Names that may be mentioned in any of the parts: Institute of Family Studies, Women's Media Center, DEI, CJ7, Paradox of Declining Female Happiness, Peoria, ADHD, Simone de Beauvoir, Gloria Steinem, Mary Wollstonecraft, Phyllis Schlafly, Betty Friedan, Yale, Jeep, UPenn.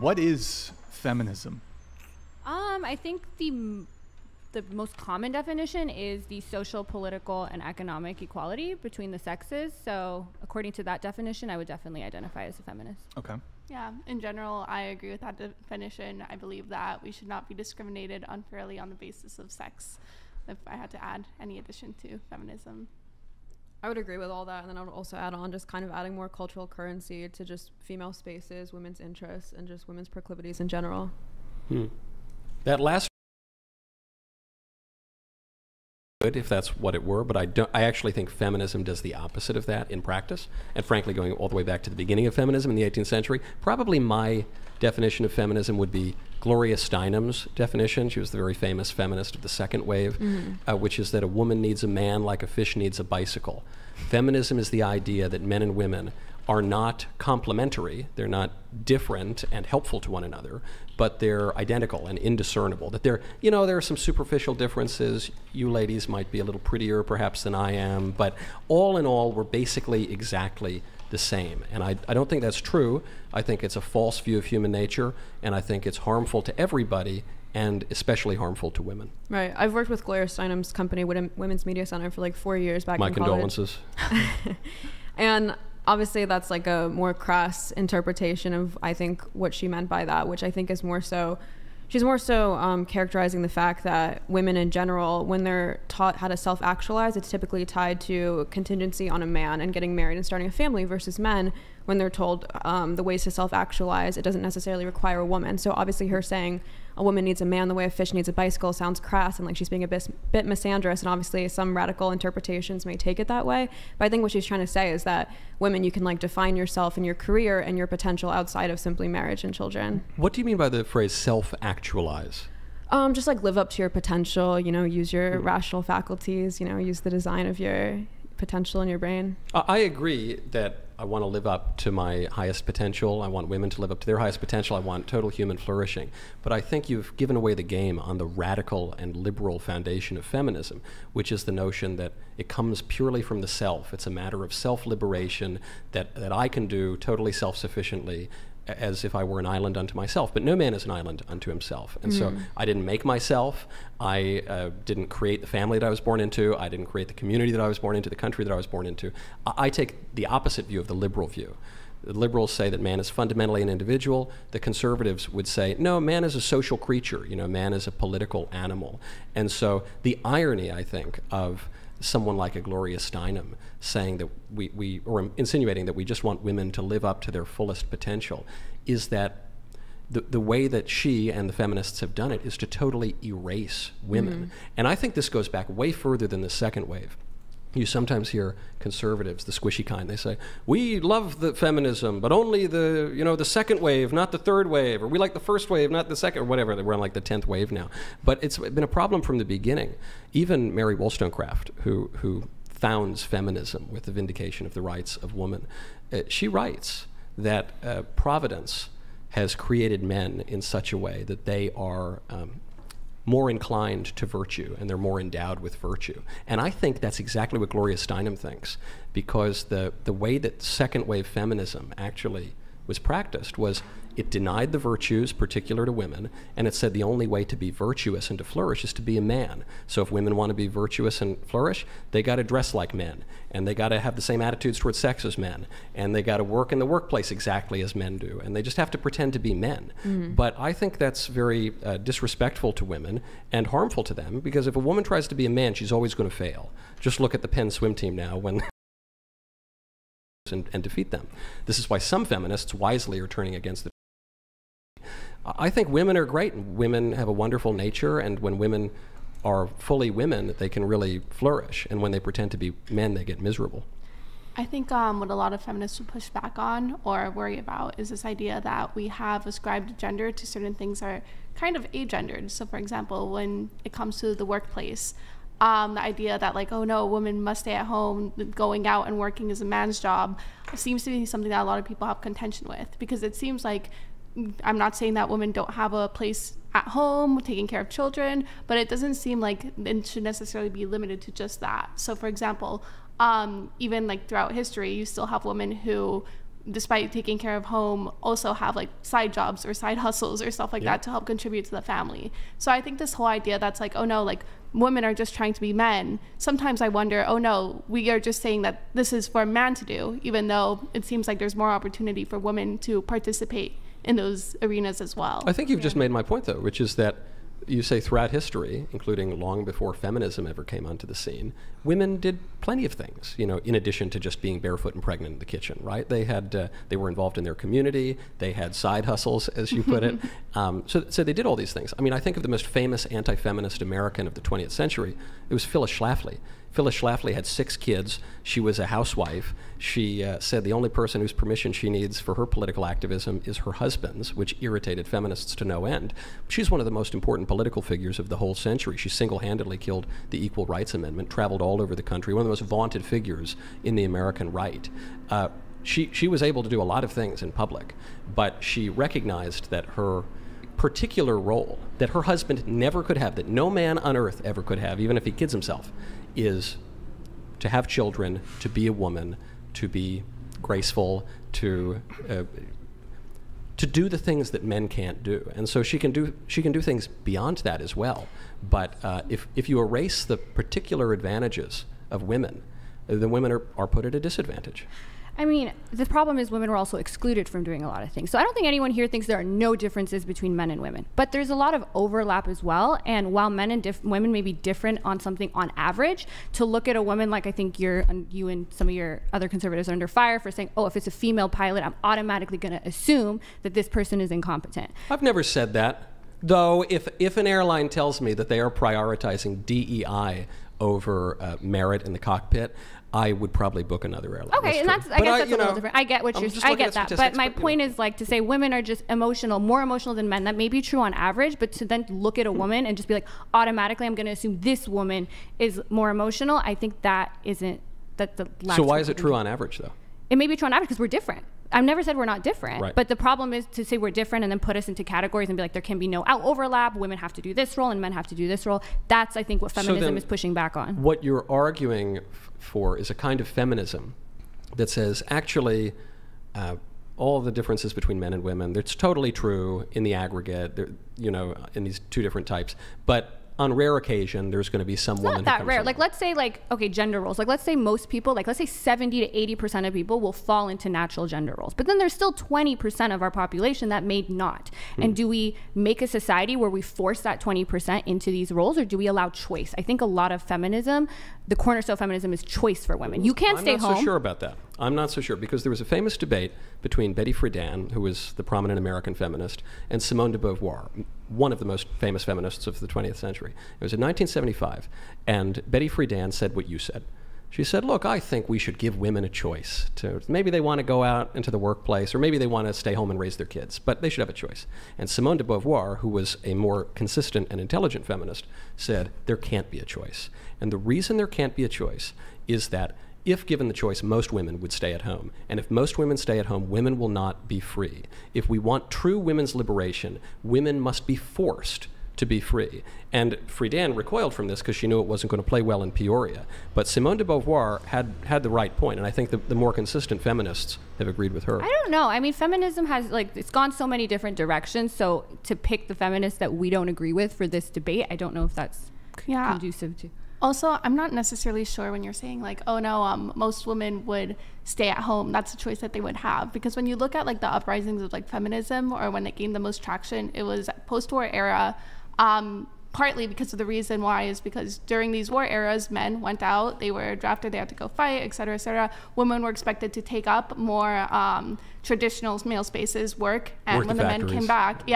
What is feminism? I think the most common definition is the social, political, and economic equality between the sexes. So according to that definition, I would definitely identify as a feminist. Okay. Yeah, in general, I agree with that definition. I believe that we should not be discriminated unfairly on the basis of sex, if I had to add any addition to feminism. I would agree with all that, and then I would also add on just kind of adding more cultural currency to just female spaces, women's interests, and just women's proclivities in general. Hmm. That last good if that's what it were, but I actually think feminism does the opposite of that in practice, and frankly going all the way back to the beginning of feminism in the 18th century, probably my definition of feminism would be Gloria Steinem's definition. She was the very famous feminist of the second wave, which is that a woman needs a man like a fish needs a bicycle. Feminism is the idea that men and women are not complementary, they're not different and helpful to one another, but they're identical and indiscernible. That they're, you know, there are some superficial differences. You ladies might be a little prettier perhaps than I am, but all in all, we're basically exactly the same. And I don't think that's true. I think it's a false view of human nature, and I think it's harmful to everybody, and especially harmful to women. Right. I've worked with Gloria Steinem's company, Women's Media Center, for like 4 years back in college. My condolences. And obviously that's like a more crass interpretation of, I think, what she meant by that, which I think is more so, she's more so characterizing the fact that women in general, when they're taught how to self-actualize, it's typically tied to contingency on a man and getting married and starting a family, versus men, when they're told the ways to self-actualize, it doesn't necessarily require a woman. So obviously her saying a woman needs a man the way a fish needs a bicycle sounds crass and like she's being a bit misandrous, and obviously some radical interpretations may take it that way. But I think what she's trying to say is that women, you can like define yourself and your career and your potential outside of simply marriage and children. What do you mean by the phrase self-actualize? Just like live up to your potential, you know, use your rational faculties, you know, use the design of your potential in your brain. I agree that I want to live up to my highest potential. I want women to live up to their highest potential. I want total human flourishing. But I think you've given away the game on the radical and liberal foundation of feminism, which is the notion that it comes purely from the self. It's a matter of self-liberation that I can do totally self-sufficiently, as if I were an island unto myself. But no man is an island unto himself. And so I didn't make myself. I didn't create the family that I was born into. I didn't create the community that I was born into, the country that I was born into. I take the opposite view of the liberal view. The liberals say that man is fundamentally an individual. The conservatives would say, no, man is a social creature. You know, man is a political animal. And so the irony, I think, of someone like a Gloria Steinem saying that or insinuating that we just want women to live up to their fullest potential, is that the way that she and the feminists have done it is to totally erase women. And I think this goes back way further than the second wave. You sometimes hear conservatives, the squishy kind, they say, we love the feminism, but only the, you know, the second wave, not the third wave, or we like the first wave, not the second, or whatever. We're on like the 10th wave now. But it's been a problem from the beginning. Even Mary Wollstonecraft, who founds feminism with the vindication of the rights of woman, she writes that Providence has created men in such a way that they are more inclined to virtue, and they're more endowed with virtue. And I think that's exactly what Gloria Steinem thinks, because the way that second wave feminism actually was practiced was it denied the virtues particular to women, and it said the only way to be virtuous and to flourish is to be a man. So if women want to be virtuous and flourish, they got to dress like men, and they got to have the same attitudes towards sex as men, and they got to work in the workplace exactly as men do, and they just have to pretend to be men. But I think that's very disrespectful to women and harmful to them, because if a woman tries to be a man, she's always going to fail. Just look at the Penn swim team now when and defeat them. This is why some feminists wisely are turning against the. I think women are great. Women have a wonderful nature, and when women are fully women, they can really flourish. And when they pretend to be men, they get miserable. I think what a lot of feminists would push back on or worry about is this idea that we have ascribed gender to certain things that are kind of agendered. So, for example, when it comes to the workplace, the idea that like, oh no, a woman must stay at home, going out and working is a man's job, seems to be something that a lot of people have contention with, because it seems like, I'm not saying that women don't have a place at home taking care of children, but it doesn't seem like it should necessarily be limited to just that. So for example, even like throughout history, you still have women who despite taking care of home, also have like side jobs or side hustles or stuff like that to help contribute to the family. So I think this whole idea that's like, oh no, like women are just trying to be men. Sometimes I wonder, oh no, we are just saying that this is for a man to do, even though it seems like there's more opportunity for women to participate in those arenas as well. I think you've just made my point though, which is that you say throughout history, including long before feminism ever came onto the scene, women did plenty of things, you know, in addition to just being barefoot and pregnant in the kitchen, right? They had, they were involved in their community, they had side hustles, as you put it. So they did all these things. I mean, I think of the most famous anti-feminist American of the 20th century, it was Phyllis Schlafly. Phyllis Schlafly had 6 kids. She was a housewife. She said the only person whose permission she needs for her political activism is her husband's, which irritated feminists to no end. She's one of the most important political figures of the whole century. She single-handedly killed the Equal Rights Amendment, traveled all over the country, one of the most vaunted figures in the American right. She was able to do a lot of things in public, but she recognized that her particular role that her husband never could have, that no man on earth ever could have, even if he kids himself, is to have children, to be a woman, to be graceful, to do the things that men can't do. And so she can do things beyond that as well. But if you erase the particular advantages of women, then women are put at a disadvantage. I mean, the problem is women were also excluded from doing a lot of things. So I don't think anyone here thinks there are no differences between men and women, but there's a lot of overlap as well. And while men and women may be different on something on average, to look at a woman, like I think you and some of your other conservatives are under fire for saying, oh, if it's a female pilot, I'm automatically going to assume that this person is incompetent. I've never said that. Though if an airline tells me that they are prioritizing DEI over merit in the cockpit, I would probably book another airline. Okay, and that's, I guess that's a little different. I get what you're saying. I get that. But my point is like to say women are just emotional, more emotional than men. That may be true on average, but to then look at a woman and just be like, automatically, I'm going to assume this woman is more emotional. I think that isn't, that the lack. So why is it true on average though? It may be true on average because we're different. I've never said we're not different, right. But the problem is to say we're different and then put us into categories and be like, there can be no overlap, women have to do this role and men have to do this role. That's, I think, what feminism is pushing back on. What you're arguing for is a kind of feminism that says, actually, all the differences between men and women, it's totally true in the aggregate, you know, in these two different types, but on rare occasion, there's going to be some woman. It's not that rare. Like, let's say, like, okay, gender roles. Like, let's say most people, like, let's say 70 to 80% of people will fall into natural gender roles. But then there's still 20% of our population that may not. And do we make a society where we force that 20% into these roles, or do we allow choice? I think a lot of feminism, the cornerstone of feminism, is choice for women. You can't stay home. I'm not so sure about that. I'm not so sure, because there was a famous debate between Betty Friedan, who was the prominent American feminist, and Simone de Beauvoir, one of the most famous feminists of the 20th century. It was in 1975, and Betty Friedan said what you said. She said, look, I think we should give women a choice. Maybe they want to go out into the workplace, or maybe they want to stay home and raise their kids, but they should have a choice. And Simone de Beauvoir, who was a more consistent and intelligent feminist, said there can't be a choice. And the reason there can't be a choice is that if given the choice, most women would stay at home. And if most women stay at home, women will not be free. If we want true women's liberation, women must be forced to be free. And Friedan recoiled from this because she knew it wasn't going to play well in Peoria. But Simone de Beauvoir had the right point, and I think the more consistent feminists have agreed with her. I don't know. I mean, feminism has, like, it's gone so many different directions, so to pick the feminists that we don't agree with for this debate, I don't know if that's conducive to... Also, I'm not necessarily sure when you're saying like, oh no, most women would stay at home. That's a choice that they would have. Because when you look at like the uprisings of like feminism, or when it gained the most traction, it was post-war era, partly because of the reason why is because during these war eras, men went out, they were drafted, they had to go fight, et cetera, et cetera. Women were expected to take up more traditional male spaces, work, and when the men came back,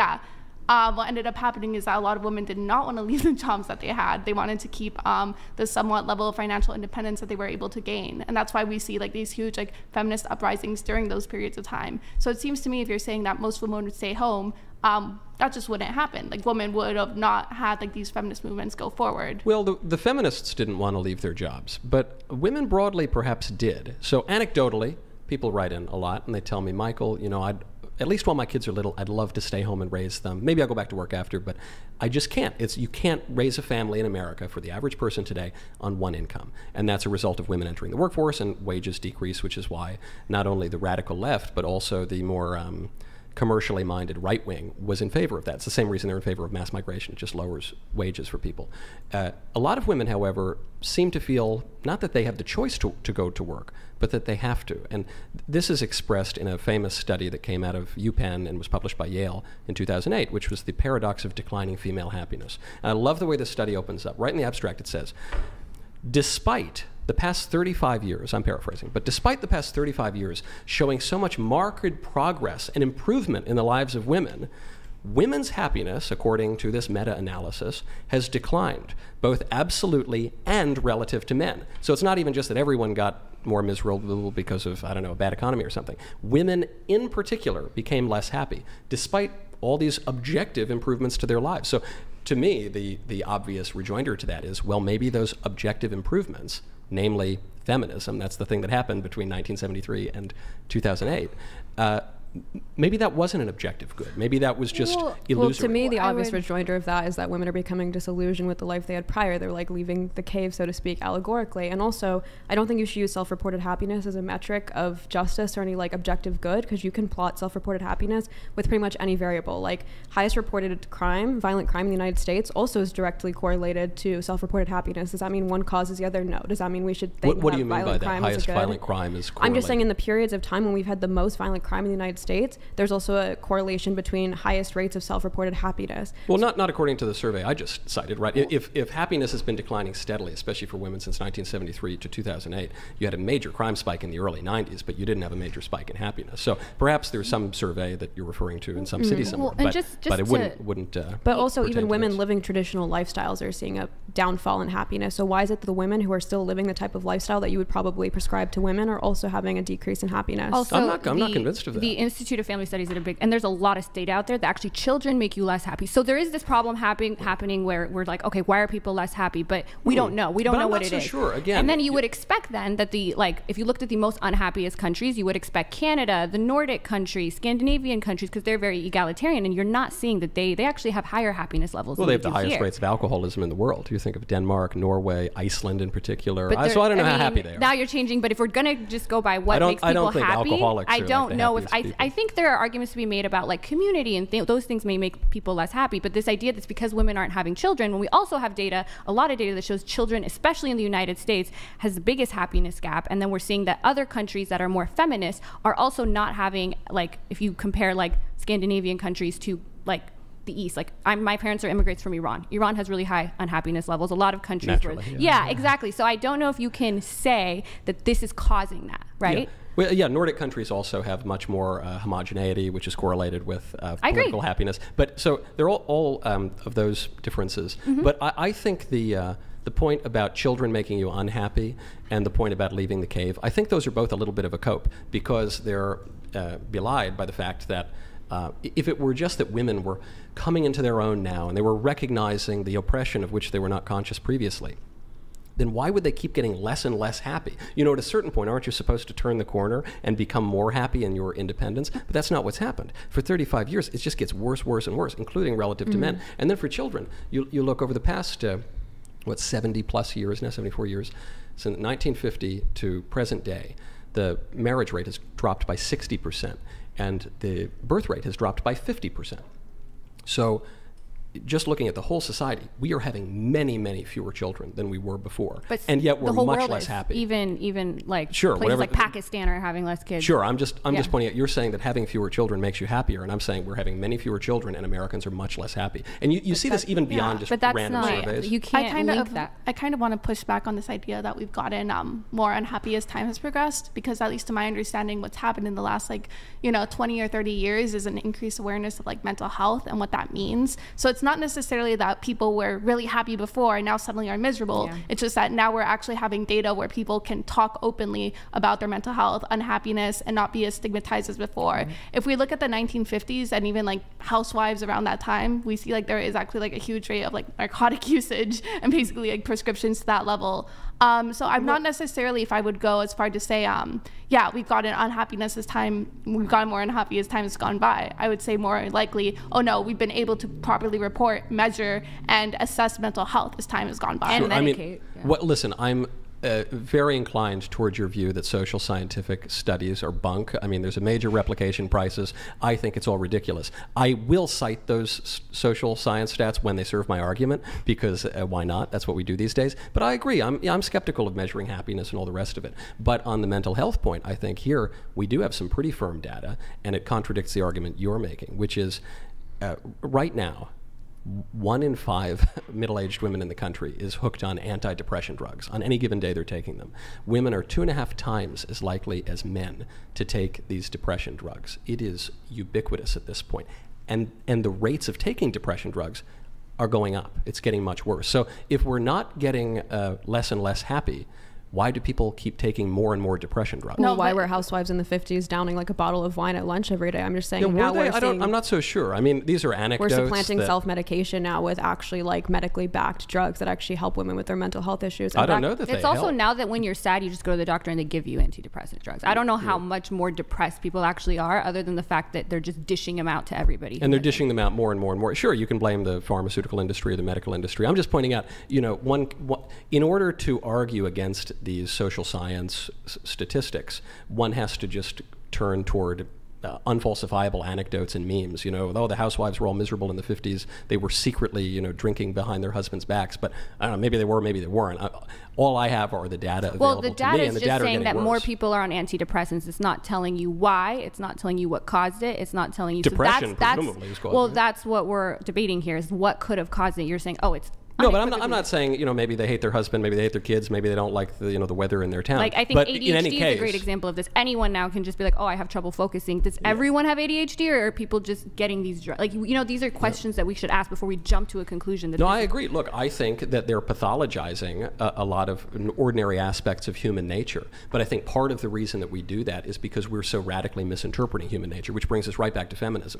what ended up happening is that a lot of women did not want to leave the jobs that they had. They wanted to keep the somewhat level of financial independence that they were able to gain. And that's why we see like these huge like feminist uprisings during those periods of time. So it seems to me if you're saying that most women would stay home, that just wouldn't happen. Like women would have not had like these feminist movements go forward. Well, the feminists didn't want to leave their jobs, but women broadly perhaps did. So anecdotally, people write in a lot and they tell me, Michael, you know, at least while my kids are little, I'd love to stay home and raise them. Maybe I'll go back to work after, but I just can't. You can't raise a family in America for the average person today on one income. And that's a result of women entering the workforce and wages decrease, which is why not only the radical left, but also the more commercially minded right wing was in favor of that. It's the same reason they're in favor of mass migration. It just lowers wages for people. A lot of women, however, seem to feel not that they have the choice to go to work, but that they have to. And this is expressed in a famous study that came out of UPenn and was published by Yale in 2008, which was the Paradox of Declining Female Happiness. And I love the way this study opens up. Right in the abstract it says, despite the past 35 years, I'm paraphrasing, but despite the past 35 years showing so much marked progress and improvement in the lives of women, women's happiness, according to this meta-analysis, has declined, both absolutely and relative to men. So it's not even just that everyone got more miserable because of, I don't know, a bad economy or something. Women in particular became less happy, despite all these objective improvements to their lives. So to me, the obvious rejoinder to that is, well, maybe those objective improvements, namely feminism, that's the thing that happened between 1973 and 2008, maybe that wasn't an objective good. Maybe that was just illusory. Well, to me, the obvious rejoinder of that is that women are becoming disillusioned with the life they had prior. They're like leaving the cave, so to speak, allegorically. And also, I don't think you should use self-reported happiness as a metric of justice or any like objective good, because you can plot self-reported happiness with pretty much any variable. Like highest reported crime, violent crime in the United States also is directly correlated to self-reported happiness. Does that mean one causes the other? No. Does that mean we should think what do you mean by that? Highest violent crime is correlated. I'm just saying in the periods of time when we've had the most violent crime in the United States, there's also a correlation between highest rates of self-reported happiness. Well, not according to the survey I just cited, right? If happiness has been declining steadily, especially for women since 1973 to 2008, you had a major crime spike in the early 90s, but you didn't have a major spike in happiness. So perhaps there's some survey that you're referring to in some city somewhere, well, but it wouldn't but also even women living traditional lifestyles are seeing a downfall in happiness. So why is it that the women who are still living the type of lifestyle that you would probably prescribe to women are also having a decrease in happiness? Also, I'm not convinced of that. The Institute of Family Studies did a big, and there's a lot of data out there that actually children make you less happy. So there is this problem happening where we're like, okay, why are people less happy? But we don't know. We don't know what it is. I'm not so sure. Again, and then you would expect then that the, like, if you looked at the most unhappiest countries, you would expect Canada, the Nordic countries, Scandinavian countries, because they're very egalitarian, and you're not seeing that they actually have higher happiness levels. Well, they have the highest rates of alcoholism in the world. You think of Denmark, Norway, Iceland in particular. So I don't know how happy they are. Now you're changing, but if we're gonna just go by what makes people happy, I don't know if I think there are arguments to be made about like community and those things may make people less happy, but this idea that's because women aren't having children, when we also have data, a lot of data that shows children, especially in the United States, has the biggest happiness gap. And then we're seeing that other countries that are more feminist are also not having, like, if you compare like Scandinavian countries to like the East, like my parents are immigrants from Iran. Iran has really high unhappiness levels. A lot of countries yeah, exactly. So I don't know if you can say that this is causing that, right? Yeah. Well, yeah, Nordic countries also have much more homogeneity, which is correlated with political happiness. But so they're all of those differences. Mm-hmm. But I think the point about children making you unhappy and the point about leaving the cave, I think those are both a little bit of a cope, because they're belied by the fact that if it were just that women were coming into their own now and they were recognizing the oppression of which they were not conscious previously, then why would they keep getting less and less happy? You know, at a certain point, aren't you supposed to turn the corner and become more happy in your independence? But that's not what's happened. For 35 years, it just gets worse, worse, and worse, including relative to men. And then for children, you look over the past, 70-plus years now, 74 years, since 1950 to present day, the marriage rate has dropped by 60%, and the birth rate has dropped by 50%. So just looking at the whole society, we are having many, many fewer children than we were before, and yet we're much less happy. Even like places like Pakistan are having less kids. Sure, I'm just pointing out. You're saying that having fewer children makes you happier, and I'm saying we're having many fewer children, and Americans are much less happy. And you see this even beyond just random surveys. You can't link that. I kind of want to push back on this idea that we've gotten more unhappy as time has progressed, because at least to my understanding, what's happened in the last 20 or 30 years is an increased awareness of like mental health and what that means. So it's not necessarily that people were really happy before and now suddenly are miserable. Yeah. It's just that now we're actually having data where people can talk openly about their mental health, unhappiness, and not be as stigmatized as before. Mm-hmm. If we look at the 1950s and even like housewives around that time, we see like there is actually like a huge rate of like narcotic usage and basically like prescriptions to that level. So I'm not necessarily, if I would go as far to say, yeah, we've gotten unhappiness as time, we've gotten more unhappy as time has gone by. I would say more likely, oh no, we've been able to properly report, measure, and assess mental health as time has gone by. And medicate. I mean, listen, I'm very inclined towards your view that social scientific studies are bunk. I mean, there's a major replication crisis. I think it's all ridiculous. I will cite those social science stats when they serve my argument, because why not? That's what we do these days. But I agree. I'm skeptical of measuring happiness and all the rest of it. But on the mental health point, I think here we do have some pretty firm data, and it contradicts the argument you're making, which is right now, 1 in 5 middle-aged women in the country is hooked on antidepressant drugs. On any given day, they're taking them. Women are 2.5 times as likely as men to take these depression drugs. It is ubiquitous at this point. And the rates of taking depression drugs are going up. It's getting much worse. So if we're not getting less and less happy, why do people keep taking more and more depression drugs? No, why were housewives in the 50s downing like a bottle of wine at lunch every day? I'm just saying, now we're seeing, I'm not so sure. I mean, these are anecdotes. We're supplanting self-medication now with actually like medically backed drugs that actually help women with their mental health issues. I don't know that they help. It's also now that when you're sad, you just go to the doctor and they give you antidepressant drugs. I don't know how much more depressed people actually are, other than the fact that they're just dishing them out to everybody. And they're dishing them out more and more and more. Sure, you can blame the pharmaceutical industry or the medical industry. I'm just pointing out, you know, in order to argue against these social science statistics, one has to just turn toward unfalsifiable anecdotes and memes. You know, oh, the housewives were all miserable in the 50s. They were secretly, you know, drinking behind their husbands' backs. But I don't know, maybe they were, maybe they weren't. All I have are the data available to me. Well, the data is just saying that more people are on antidepressants. It's not telling you why. It's not telling you what caused it. It's not telling you. Depression presumably is causing it. Well, that's what we're debating here, is what could have caused it. You're saying, oh, it's. No, but I'm not saying, you know, maybe they hate their husband, maybe they hate their kids, maybe they don't like the, you know, the weather in their town. Like, I think ADHD is a great example of this. Anyone now can just be like, oh, I have trouble focusing. Does everyone have ADHD, or are people just getting these drugs? Like, you know, these are questions that we should ask before we jump to a conclusion. That no, I agree. Look, I think that they're pathologizing a lot of ordinary aspects of human nature. But I think part of the reason that we do that is because we're so radically misinterpreting human nature, which brings us right back to feminism.